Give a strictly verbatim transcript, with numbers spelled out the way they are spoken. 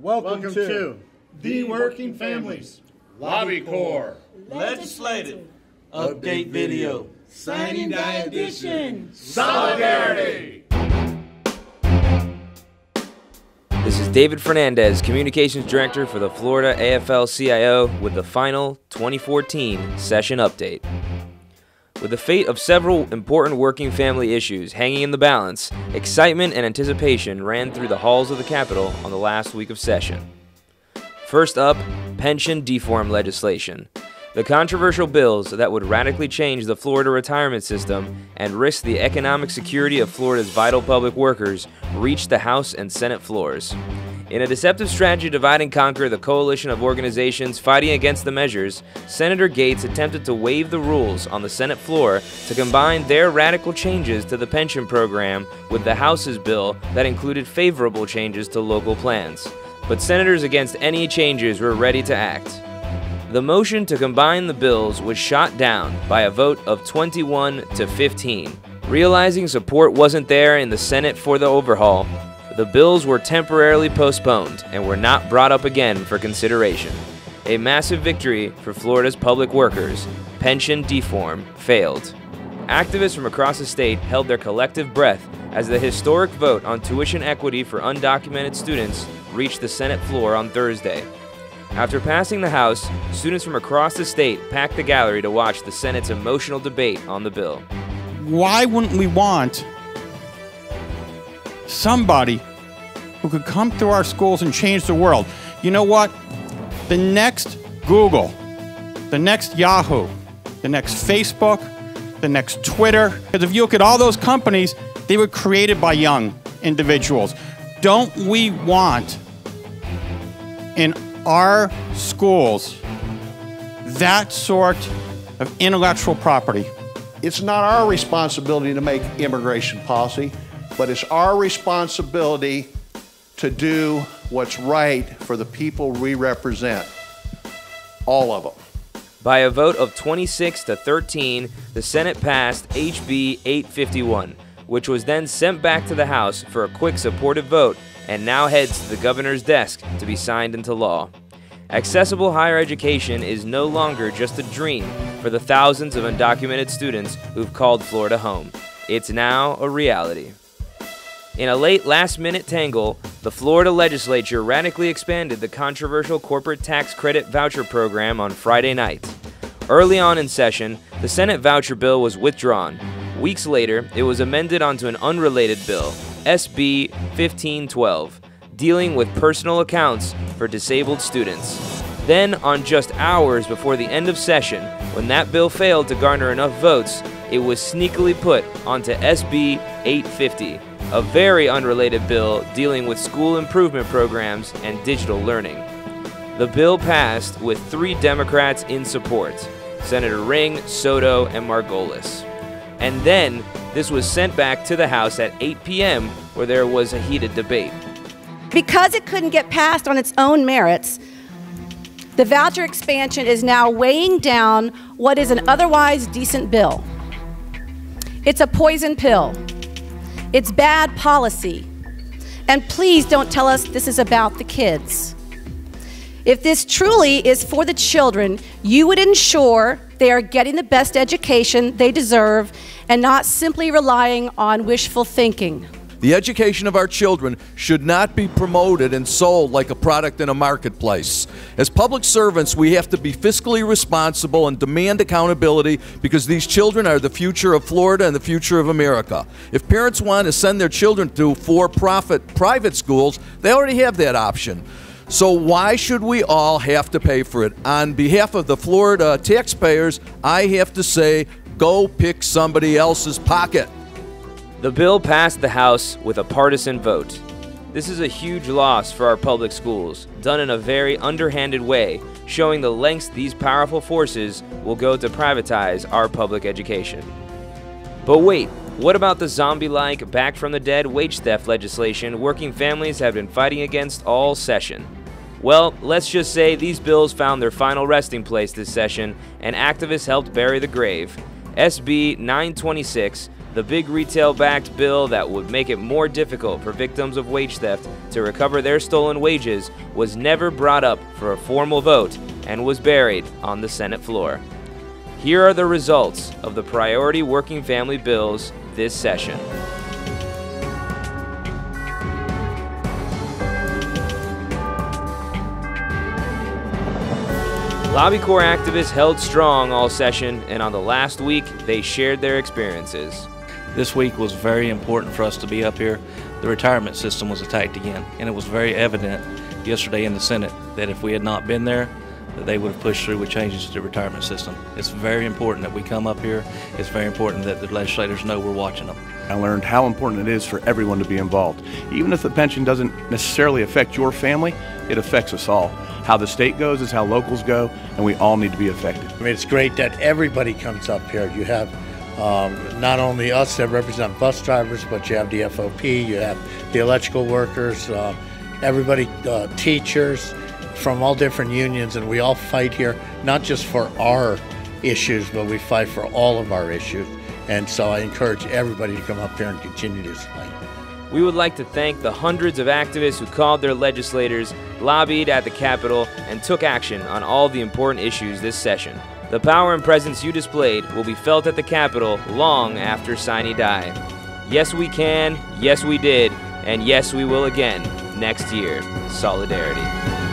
Welcome, Welcome to, to the Working Families Lobby Corps Legislative Update Video Sine Die Edition Solidarity. This is David Fernandez, Communications Director for the Florida A F L C I O with the final twenty fourteen session update. With the fate of several important working family issues hanging in the balance, excitement and anticipation ran through the halls of the Capitol on the last week of session. First up, pension deform legislation. The controversial bills that would radically change the Florida retirement system and risk the economic security of Florida's vital public workers reached the House and Senate floors. In a deceptive strategy to divide and conquer the coalition of organizations fighting against the measures, Senator Gates attempted to waive the rules on the Senate floor to combine their radical changes to the pension program with the House's bill that included favorable changes to local plans. But senators against any changes were ready to act. The motion to combine the bills was shot down by a vote of twenty-one to fifteen. Realizing support wasn't there in the Senate for the overhaul, the bills were temporarily postponed and were not brought up again for consideration. A massive victory for Florida's public workers. Pension deform failed. Activists from across the state held their collective breath as the historic vote on tuition equity for undocumented students reached the Senate floor on Thursday. After passing the House, students from across the state packed the gallery to watch the Senate's emotional debate on the bill. Why wouldn't we want somebody who could come through our schools and change the world? You know what? The next Google, the next Yahoo, the next Facebook, the next Twitter. Because if you look at all those companies, they were created by young individuals. Don't we want in our schools that sort of intellectual property? It's not our responsibility to make immigration policy, but it's our responsibility to do what's right for the people we represent, all of them. By a vote of twenty-six to thirteen, the Senate passed H B eight fifty-one, which was then sent back to the House for a quick supportive vote and now heads to the governor's desk to be signed into law. Accessible higher education is no longer just a dream for the thousands of undocumented students who've called Florida home. It's now a reality. In a late last-minute tangle, the Florida legislature radically expanded the controversial corporate tax credit voucher program on Friday night. Early on in session, the Senate voucher bill was withdrawn. Weeks later, it was amended onto an unrelated bill, S B fifteen twelve, dealing with personal accounts for disabled students. Then, on just hours before the end of session, when that bill failed to garner enough votes, it was sneakily put onto S B eight fifty, a very unrelated bill dealing with school improvement programs and digital learning. The bill passed with three Democrats in support, Senator Ring, Soto, and Margolis. And then this was sent back to the House at eight p m where there was a heated debate. Because it couldn't get passed on its own merits, the voucher expansion is now weighing down what is an otherwise decent bill. It's a poison pill. It's bad policy. And please don't tell us this is about the kids. If this truly is for the children, you would ensure they are getting the best education they deserve and not simply relying on wishful thinking. The education of our children should not be promoted and sold like a product in a marketplace. As public servants, we have to be fiscally responsible and demand accountability because these children are the future of Florida and the future of America. If parents want to send their children to for-profit private schools, they already have that option. So why should we all have to pay for it? On behalf of the Florida taxpayers, I have to say, go pick somebody else's pocket. The bill passed the House with a partisan vote. This is a huge loss for our public schools, done in a very underhanded way, showing the lengths these powerful forces will go to privatize our public education. But wait, what about the zombie-like, back-from-the-dead wage theft legislation working families have been fighting against all session? Well, let's just say these bills found their final resting place this session, and activists helped bury the grave. S B nine twenty-six the big retail-backed bill that would make it more difficult for victims of wage theft to recover their stolen wages was never brought up for a formal vote and was buried on the Senate floor. Here are the results of the priority working family bills this session. Lobby Corps activists held strong all session, and on the last week, they shared their experiences. This week was very important for us to be up here. The retirement system was attacked again, and it was very evident yesterday in the Senate that if we had not been there, that they would have pushed through with changes to the retirement system. It's very important that we come up here. It's very important that the legislators know we're watching them. I learned how important it is for everyone to be involved. Even if the pension doesn't necessarily affect your family, it affects us all. How the state goes is how locals go, and we all need to be affected. I mean, it's great that everybody comes up here. You have um, not only us that represent bus drivers, but you have the F O P, you have the electrical workers, uh, everybody, uh, teachers from all different unions, and we all fight here, not just for our issues, but we fight for all of our issues. And so I encourage everybody to come up here and continue this fight. We would like to thank the hundreds of activists who called their legislators, lobbied at the Capitol, and took action on all the important issues this session. The power and presence you displayed will be felt at the Capitol long after Sine Die. Yes, we can, yes, we did, and yes, we will again next year. Solidarity.